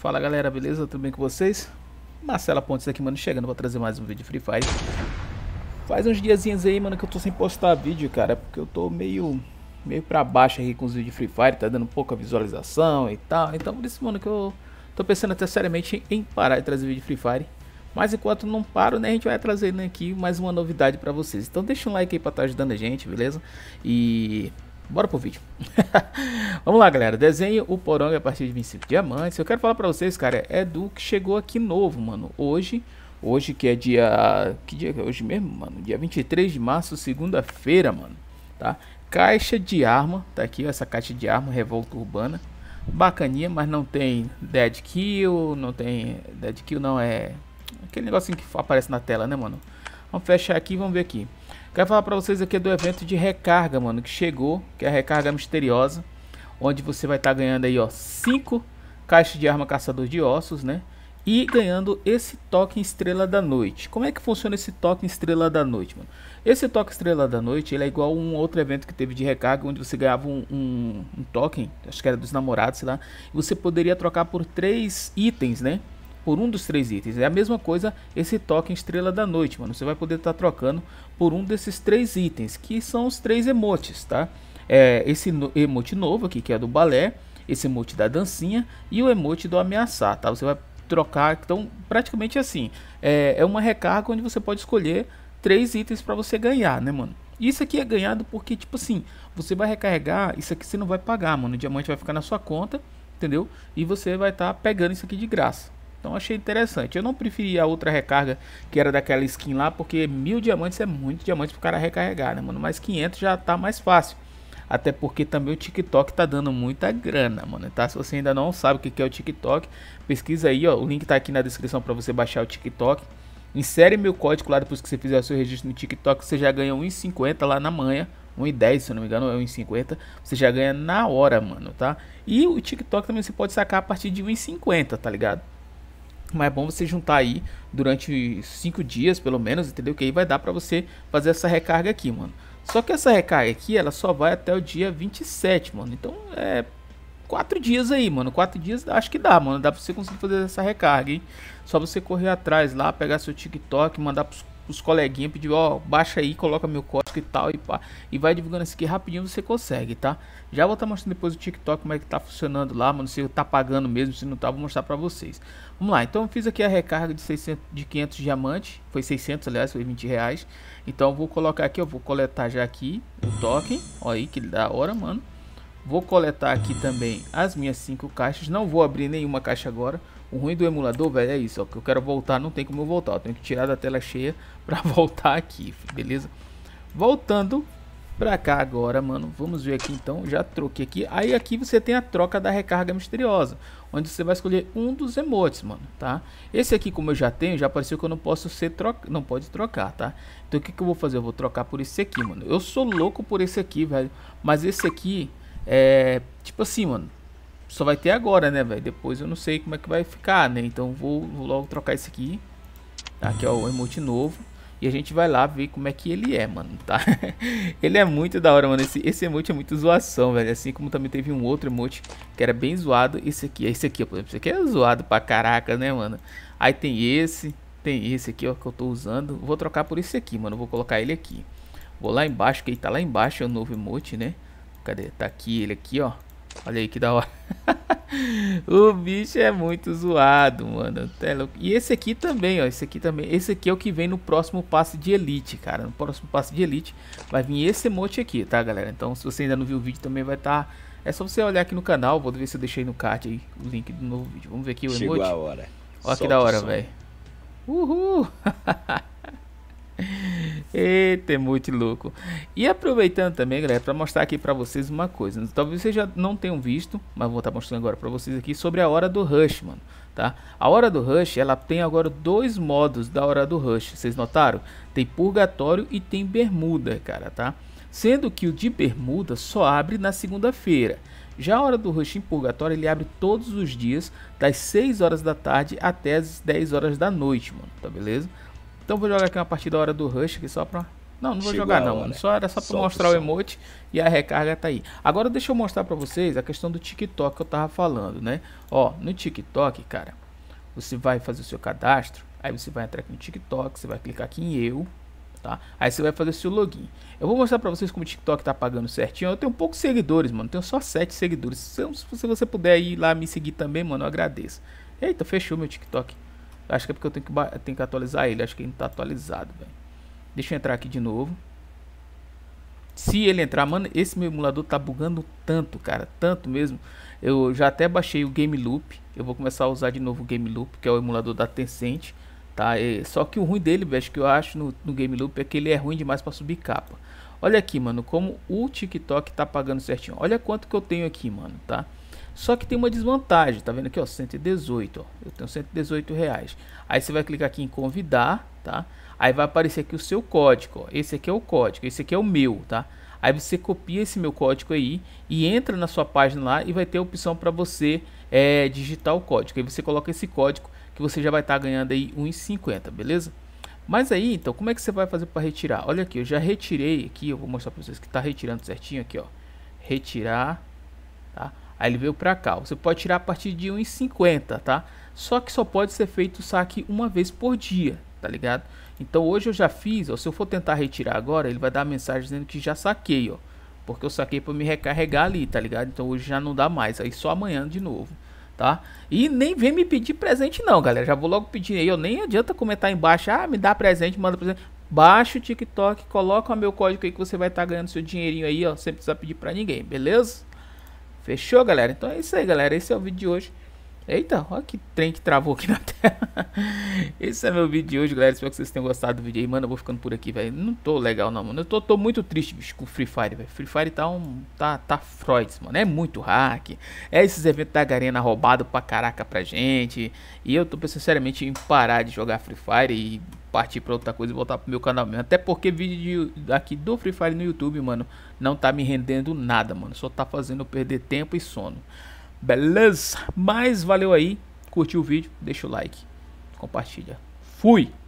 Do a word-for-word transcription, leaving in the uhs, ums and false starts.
Fala galera, beleza? Tudo bem com vocês? Marcelo Pontes aqui, mano, chegando pra trazer mais um vídeo de Free Fire. Faz uns diazinhos aí, mano, que eu tô sem postar vídeo, cara, porque eu tô meio, meio pra baixo aí com os vídeos de Free Fire, tá dando pouca visualização e tal. Então por isso, mano, que eu tô pensando até seriamente em parar de trazer vídeo de Free Fire. Mas enquanto não paro, né, a gente vai trazer aqui mais uma novidade pra vocês. Então deixa um like aí pra estar ajudando a gente, beleza? E... bora pro vídeo. Vamos lá, galera. Desenho o Poronga a partir de vinte e cinco diamantes. Eu quero falar pra vocês, cara, é do que chegou aqui novo, mano. Hoje, hoje que é dia... que dia é hoje mesmo, mano? Dia vinte e três de março, segunda-feira, mano. Tá? Caixa de arma. Tá aqui, ó, essa caixa de arma, Revolta Urbana. Bacaninha, mas não tem dead kill, não tem... dead kill não, é... aquele negocinho que aparece na tela, né, mano? Vamos fechar aqui e vamos ver aqui. Quero falar pra vocês aqui do evento de recarga, mano, que chegou, que é a recarga misteriosa, onde você vai estar tá ganhando aí, ó, cinco caixas de arma caçador de ossos, né? E ganhando esse token estrela da noite. Como é que funciona esse token estrela da noite, mano? Esse token estrela da noite, ele é igual a um outro evento que teve de recarga, onde você ganhava um, um, um token, acho que era dos namorados, sei lá, e você poderia trocar por três itens, né? Por um dos três itens. É a mesma coisa esse token estrela da noite, mano. Você vai poder estar tá trocando por um desses três itens, que são os três emotes, tá? É, esse no emote novo aqui, que é do balé, esse emote da dancinha e o emote do ameaçar, tá? Você vai trocar, então, praticamente assim. É, é uma recarga onde você pode escolher três itens para você ganhar, né, mano? Isso aqui é ganhado porque, tipo assim, você vai recarregar, isso aqui você não vai pagar, mano. O diamante vai ficar na sua conta, entendeu? E você vai estar tá pegando isso aqui de graça. Então achei interessante. Eu não preferi a outra recarga, que era daquela skin lá, porque mil diamantes é muito diamante pro cara recarregar, né, mano? Mas quinhentos já tá mais fácil. Até porque também o TikTok tá dando muita grana, mano, tá? Se você ainda não sabe o que é o TikTok, pesquisa aí, ó. O link tá aqui na descrição pra você baixar o TikTok. Insere meu código lá depois que você fizer o seu registro no TikTok. Você já ganha um e cinquenta lá na manhã. um e dez, se eu não me engano, é um e cinquenta. Você já ganha na hora, mano, tá? E o TikTok também você pode sacar a partir de um e cinquenta, tá ligado? Mas é bom você juntar aí durante cinco dias, pelo menos, entendeu? Que aí vai dar pra você fazer essa recarga aqui, mano. Só que essa recarga aqui, ela só vai até o dia vinte e sete, mano. Então, é... quatro dias aí, mano. Quatro dias, acho que dá, mano. Dá pra você conseguir fazer essa recarga, hein? Só você correr atrás lá, pegar seu TikTok, mandar pros, pros coleguinhas, pedir, ó, baixa aí, coloca meu código e tal, e pá. E vai divulgando isso aqui rapidinho, você consegue, tá? Já vou estar mostrando depois o TikTok como é que tá funcionando lá, mano. Se tá pagando mesmo, se não tá, vou mostrar pra vocês. Vamos lá, então eu fiz aqui a recarga de, seiscentos, de quinhentos diamantes. Foi seiscentos, aliás, foi vinte reais. Então eu vou colocar aqui, eu vou coletar já aqui o token. Ó aí, que da hora, mano. Vou coletar aqui também as minhas cinco caixas. Não vou abrir nenhuma caixa agora. O ruim do emulador, velho, é isso, ó, que eu quero voltar, não tem como eu voltar. Eu tenho que tirar da tela cheia pra voltar aqui, beleza? Voltando pra cá agora, mano. Vamos ver aqui então. Já troquei aqui. Aí aqui você tem a troca da recarga misteriosa, onde você vai escolher um dos emotes, mano, tá? Esse aqui, como eu já tenho, já apareceu que eu não posso ser troca, não pode trocar, tá? Então o que que eu vou fazer? Eu vou trocar por esse aqui, mano. Eu sou louco por esse aqui, velho. Mas esse aqui é tipo assim, mano, só vai ter agora, né, velho? Depois eu não sei como é que vai ficar, né? Então vou, vou logo trocar esse aqui, tá? Aqui é o emote novo. E a gente vai lá ver como é que ele é, mano, tá? Ele é muito da hora, mano. Esse, esse emote é muito zoação, velho. Assim como também teve um outro emote que era bem zoado. Esse aqui, esse aqui, por exemplo. Esse aqui é zoado pra caraca, né, mano? Aí tem esse, tem esse aqui, ó, que eu tô usando. Vou trocar por esse aqui, mano. Vou colocar ele aqui. Vou lá embaixo, que ele tá lá embaixo, é o novo emote, né? Cadê? Tá aqui, ele aqui, ó. Olha aí que da hora. O bicho é muito zoado, mano. E esse aqui também, ó. Esse aqui também. Esse aqui é o que vem no próximo passe de elite, cara. No próximo passe de elite vai vir esse emote aqui, tá, galera? Então, se você ainda não viu o vídeo, também vai estar. Tá... é só você olhar aqui no canal. Vou ver se eu deixei no card aí o link do novo vídeo. Vamos ver aqui o emote. Chegou a hora. Olha que da hora, velho. Uhul. Eita, emote louco. E aproveitando também, galera, para mostrar aqui para vocês uma coisa. Talvez vocês já não tenham visto, mas vou estar mostrando agora para vocês aqui sobre a hora do rush, mano, tá? A hora do rush, ela tem agora dois modos da hora do rush. Vocês notaram? Tem purgatório e tem bermuda, cara, tá? Sendo que o de bermuda só abre na segunda-feira. Já a hora do rush em purgatório, ele abre todos os dias, das seis horas da tarde até as dez horas da noite, mano, tá beleza? Então vou jogar aqui uma partida da hora do rush aqui só pra Não, não vou Chegou jogar não, hora. mano. Só era só pra Solta mostrar o emote e a recarga tá aí. Agora deixa eu mostrar pra vocês a questão do TikTok que eu tava falando, né? Ó, no TikTok, cara, você vai fazer o seu cadastro, aí você vai entrar aqui no TikTok, você vai clicar aqui em eu, tá? Aí você vai fazer o seu login. Eu vou mostrar pra vocês como o TikTok tá pagando certinho. Eu tenho poucos seguidores, mano. Eu tenho só sete seguidores. Se você puder ir lá me seguir também, mano, eu agradeço. Eita, fechou meu TikTok. Acho que é porque eu tenho que, eu tenho que atualizar ele. Acho que ele não tá atualizado, velho. Deixa eu entrar aqui de novo. Se ele entrar, mano, esse meu emulador tá bugando tanto, cara, tanto mesmo. Eu já até baixei o Game Loop. Eu vou começar a usar de novo o Game Loop, que é o emulador da Tencent, tá? E, só que o ruim dele, velho, que eu acho no, no Game Loop é que ele é ruim demais para subir capa. Olha aqui, mano, como o TikTok tá pagando certinho. Olha quanto que eu tenho aqui, mano, tá? Só que tem uma desvantagem, tá vendo aqui, ó, cento e dezoito, ó. Eu tenho cento e dezoito reais. Aí você vai clicar aqui em convidar, tá? Aí vai aparecer aqui o seu código, ó. Esse aqui é o código, esse aqui é o meu, tá? Aí você copia esse meu código aí e entra na sua página lá e vai ter a opção para você é, digitar o código. Aí você coloca esse código que você já vai estar tá ganhando aí um real e cinquenta, beleza? Mas aí, então, como é que você vai fazer para retirar? Olha aqui, eu já retirei aqui, eu vou mostrar para vocês que tá retirando certinho aqui, ó. Retirar, tá? Aí ele veio pra cá, você pode tirar a partir de um real e cinquenta, tá? Só que só pode ser feito o saque uma vez por dia, tá ligado? Então hoje eu já fiz, ó, se eu for tentar retirar agora, ele vai dar a mensagem dizendo que já saquei, ó. Porque eu saquei pra me recarregar ali, tá ligado? Então hoje já não dá mais, aí só amanhã de novo, tá? E nem vem me pedir presente não, galera, já vou logo pedir aí, ó, nem adianta comentar embaixo, ah, me dá presente, manda presente. Baixa o TikTok, coloca o meu código aí que você vai estar tá ganhando seu dinheirinho aí, ó, sem precisar pedir pra ninguém, beleza? Fechou, galera? Então é isso aí, galera. Esse é o vídeo de hoje. Eita, olha que trem que travou aqui na tela. Esse é meu vídeo de hoje, galera. Espero que vocês tenham gostado do vídeo aí. Mano, eu vou ficando por aqui, velho. Não tô legal, não, mano. Eu tô, tô muito triste, bicho, com o Free Fire, velho. Free Fire tá um... Tá, tá Freud, mano. É muito hack. É esses eventos da Garena roubado pra caraca pra gente. E eu tô pensando, sinceramente, em parar de jogar Free Fire e partir pra outra coisa e voltar pro meu canal mesmo. Até porque vídeo de, aqui do Free Fire no YouTube, mano, não tá me rendendo nada, mano. Só tá fazendo eu perder tempo e sono. Beleza? Mas valeu aí. Curtiu o vídeo? Deixa o like. Compartilha. Fui!